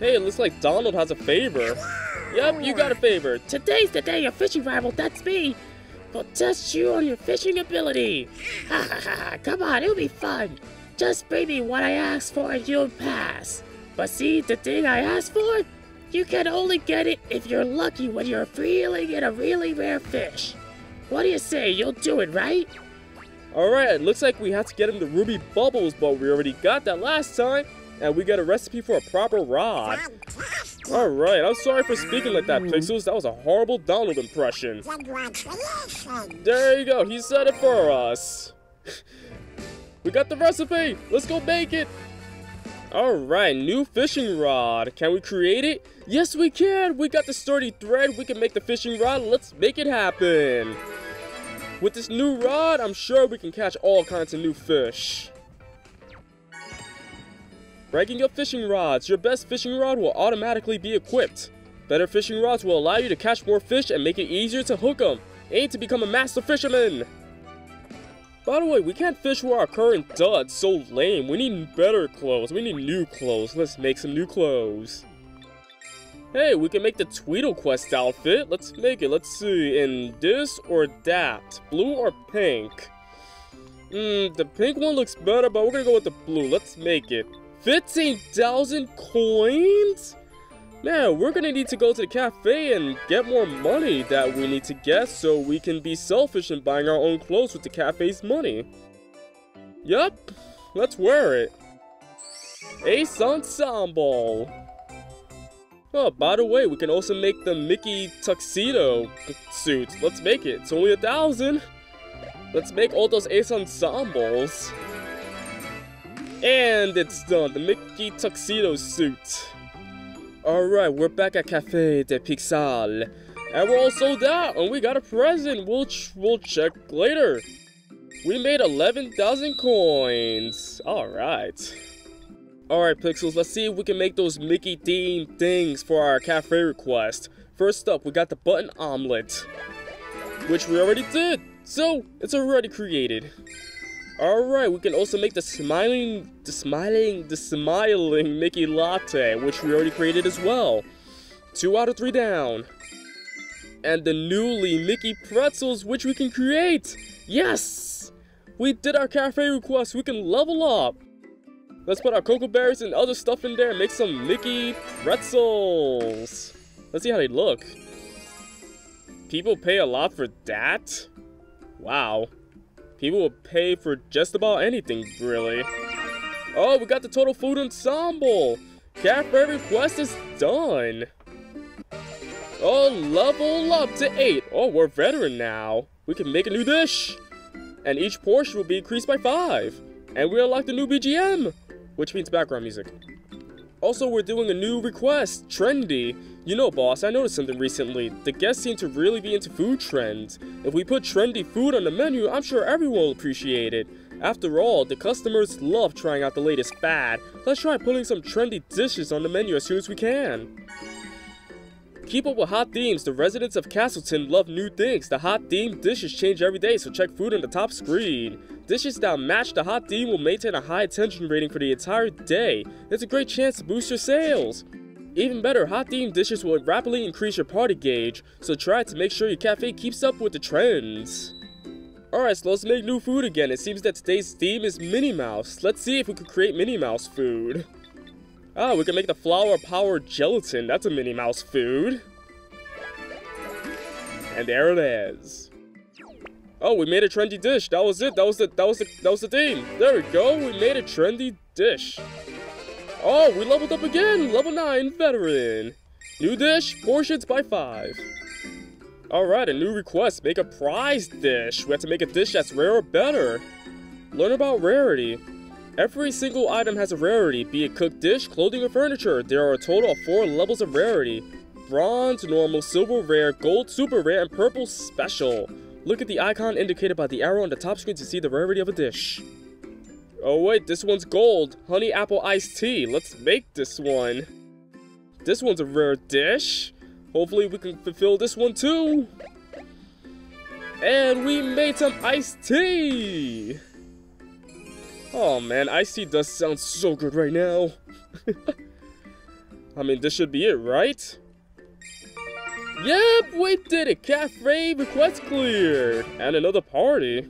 Hey, it looks like Donald has a favor. Yep, you got a favor. Today's the day of fishing rival, that's me. We'll test you on your fishing ability. Ha ha ha, come on, it'll be fun. Just bring me what I asked for and you'll pass. But see, the thing I asked for? You can only get it if you're lucky when you're reeling in a really rare fish. What do you say, you'll do it, right? Alright, looks like we have to get him the Ruby Bubbles, but we already got that last time. And we got a recipe for a proper rod. Alright, I'm sorry for speaking like that, Pixels. That was a horrible Donald impression. There you go, he said it for us. We got the recipe! Let's go bake it! Alright, new fishing rod. Can we create it? Yes, we can! We got the sturdy thread. We can make the fishing rod. Let's make it happen! With this new rod, I'm sure we can catch all kinds of new fish. Ranking up fishing rods. Your best fishing rod will automatically be equipped. Better fishing rods will allow you to catch more fish and make it easier to hook them. Aim to become a master fisherman! By the way, we can't fish with our current duds, so lame. We need better clothes. We need new clothes. Let's make some new clothes. Hey, we can make the Tweedle Quest outfit. Let's make it. Let's see. In this or that? Blue or pink? The pink one looks better, but we're gonna go with the blue. Let's make it. 15,000 coins? Man, we're gonna need to go to the cafe and get more money that we need to get so we can be selfish in buying our own clothes with the cafe's money. Yup, let's wear it. Ace Ensemble. Oh, by the way, we can also make the Mickey tuxedo suit. Let's make it. It's only 1,000. Let's make all those Ace Ensembles. And it's done, the Mickey tuxedo suit. Alright, we're back at Café de Pixel. And we're all sold out, and we got a present. We'll check later. We made 11,000 coins. Alright. Alright, Pixels, let's see if we can make those Mickey-themed things for our cafe request. First up, we got the Button Omelette, which we already did. So, it's already created. Alright, we can also make the smiling Mickey Latte, which we already created as well. 2 out of 3 down. And the newly Mickey Pretzels, which we can create. Yes! We did our cafe request, we can level up. Let's put our cocoa berries and other stuff in there and make some Mickey Pretzels. Let's see how they look. People pay a lot for that? Wow. People will pay for just about anything, really. Oh, we got the Total Food Ensemble! Cafe request is done! Oh, level up to 8! Oh, we're veteran now! We can make a new dish! And each portion will be increased by 5! And we unlock the new BGM! Which means background music. Also, we're doing a new request, trendy. You know, boss, I noticed something recently. The guests seem to really be into food trends. If we put trendy food on the menu, I'm sure everyone will appreciate it. After all, the customers love trying out the latest fad. Let's try putting some trendy dishes on the menu as soon as we can. Keep up with hot themes. The residents of Castleton love new things. The hot themed dishes change every day, so check food on the top screen. Dishes that match the hot theme will maintain a high attention rating for the entire day. It's a great chance to boost your sales. Even better, hot themed dishes will rapidly increase your party gauge, so try to make sure your cafe keeps up with the trends. Alright, so let's make new food again. It seems that today's theme is Minnie Mouse. Let's see if we can create Minnie Mouse food. Ah, we can make the Flower Power gelatin. That's a Minnie Mouse food. And there it is. Oh, we made a trendy dish. That was it. That was the theme. There we go. We made a trendy dish. Oh, we leveled up again. Level 9 veteran. New dish, portions by 5. Alright, a new request. Make a prize dish. We have to make a dish that's rare or better. Learn about rarity. Every single item has a rarity, be it cooked dish, clothing, or furniture. There are a total of 4 levels of rarity. Bronze, normal, silver, rare, gold, super rare, and purple special. Look at the icon indicated by the arrow on the top screen to see the rarity of a dish. Oh wait, this one's gold. Honey apple iced tea. Let's make this one. This one's a rare dish. Hopefully we can fulfill this one too. And we made some iced tea. Oh man, iced tea does sound so good right now. I mean, this should be it, right? Yep, we did it! Cafe request cleared! And another party.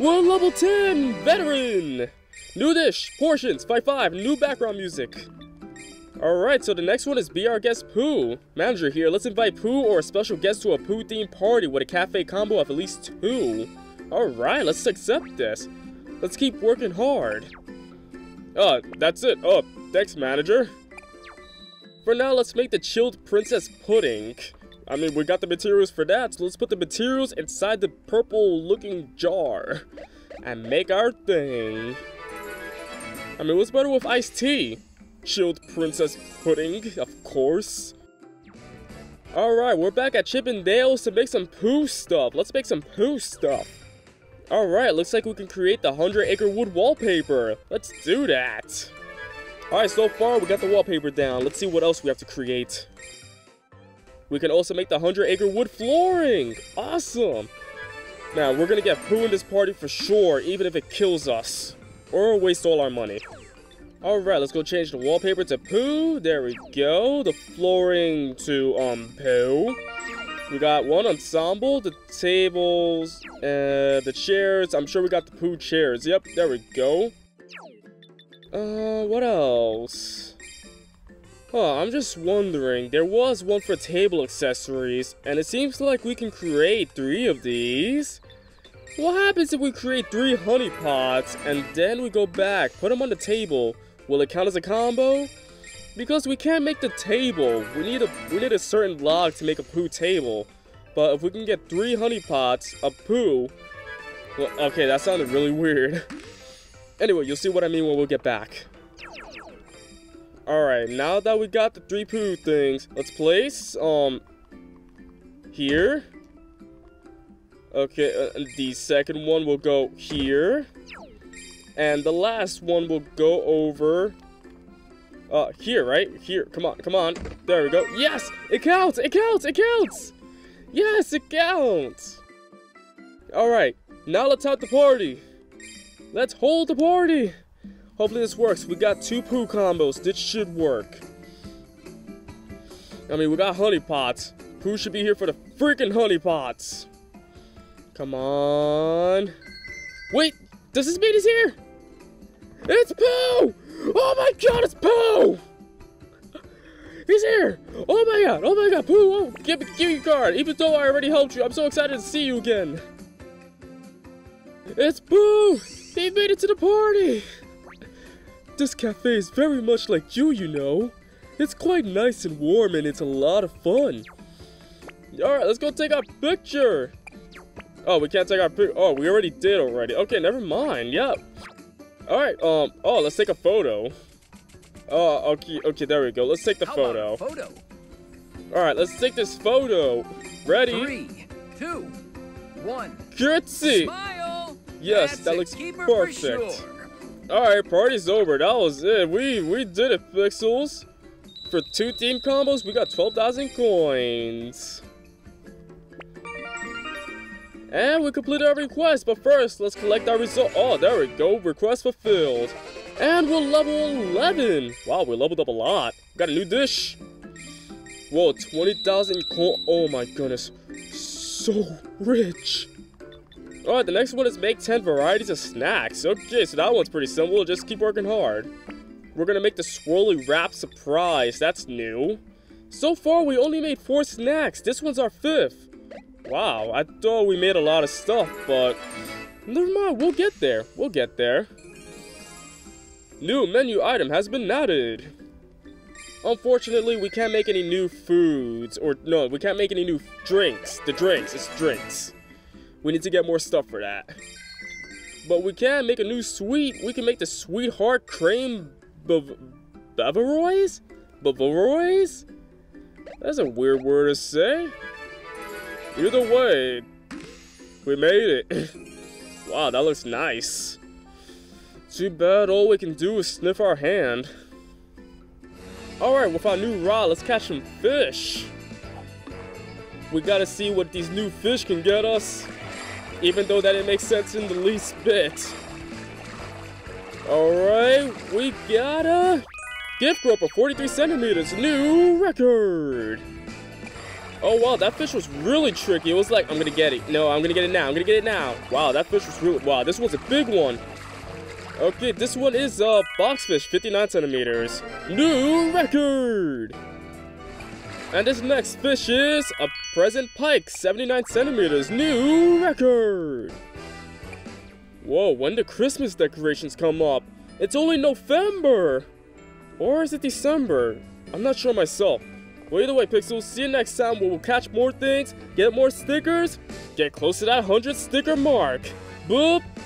We're on level 10, veteran! New dish, portions, 5/5, new background music. Alright, so the next one is Be Our Guest Pooh. Manager here, let's invite Pooh or a special guest to a Pooh-themed party with a cafe combo of at least 2. Alright, let's accept this. Let's keep working hard. That's it. Oh, thanks, manager. For now, let's make the chilled princess pudding. I mean, we got the materials for that, so let's put the materials inside the purple-looking jar. And make our thing. I mean, what's better with iced tea? Chilled princess pudding, of course. Alright, we're back at Chip and Dale's to make some Pooh stuff. Let's make some Pooh stuff. Alright, looks like we can create the 100-acre wood wallpaper. Let's do that. Alright, so far we got the wallpaper down. Let's see what else we have to create. We can also make the 100-acre wood flooring. Awesome. Now, we're gonna get Pooh in this party for sure, even if it kills us. Or waste all our money. Alright, let's go change the wallpaper to Pooh. There we go. The flooring to, Pooh. We got one ensemble, the tables, the chairs. I'm sure we got the Pooh chairs. Yep, there we go. What else? Oh, I'm just wondering. There was one for table accessories, and it seems like we can create 3 of these. What happens if we create 3 honey pots, and then we go back, put them on the table? Will it count as a combo? Because we can't make the table. We need a certain log to make a Pooh table. But if we can get 3 honey pots, a Pooh... Well, okay, that sounded really weird. Anyway, you'll see what I mean when we get back. Alright, now that we got the 3 Pooh things, let's place, here. Okay, the second one will go here. And the last one will go over... here, right? Here. Come on, come on. There we go. Yes! It counts! It counts! It counts! Yes, it counts! Alright, now let's have the party. Let's hold the party! Hopefully this works. We got 2 Pooh combos. This should work. I mean, we got honey pots. Pooh should be here for the freaking honey pots. Come on. Wait! Does this mean he's here? It's Pooh! Oh my god, it's Pooh! He's here! Oh my god, Pooh! Oh, give me your card! Even though I already helped you, I'm so excited to see you again! It's Pooh! He made it to the party! This cafe is very much like you know. It's quite nice and warm and it's a lot of fun. Alright, let's go take our picture! Oh, we can't take our picture. Oh, we already did already. Okay, never mind, yep. Alright, oh, let's take a photo. Oh, okay, there we go. Let's take the photo. Alright, let's take this photo. Ready? 3, 2, 1. Curtsy! Smile! Yes, that looks perfect. Sure. Alright, party's over. That was it. We did it, Pixels. For 2 team combos, we got 12,000 coins. And we completed our request, but first, let's collect our result. Oh, there we go. Request fulfilled. And we're level 11. Wow, we leveled up a lot. Got a new dish. Whoa, 20,000 coin. Oh my goodness. So rich. Alright, the next one is make 10 varieties of snacks. Okay, so that one's pretty simple. Just keep working hard. We're going to make the swirly wrap surprise. That's new. So far, we only made 4 snacks. This one's our 5th. Wow, I thought we made a lot of stuff, but never mind, we'll get there. We'll get there. New menu item has been added. Unfortunately, we can't make any new foods, or no, we can't make any new drinks. The drinks, it's drinks. We need to get more stuff for that. But we can make a new sweet. We can make the Sweetheart cream Bav Bavaroys? Bavaroys? That's a weird word to say. Either way, we made it. Wow, that looks nice. Too bad all we can do is sniff our hand. Alright, with our new rod, let's catch some fish. We gotta see what these new fish can get us. Even though that didn't make sense in the least bit. Alright, we gotta Gift growth of 43 centimeters, new record! Oh wow, that fish was really tricky. It was like, I'm gonna get it. No, I'm gonna get it now, I'm gonna get it now. Wow, that fish was really, wow, this was a big one. Okay, this one is a boxfish, 59 centimeters. New record! And this next fish is a present pike, 79 centimeters, new record! Whoa, when do Christmas decorations come up? It's only November! Or is it December? I'm not sure myself. Well, either way, Pixels, see you next time where we'll catch more things, get more stickers, get close to that 100 sticker mark. Buh-bye!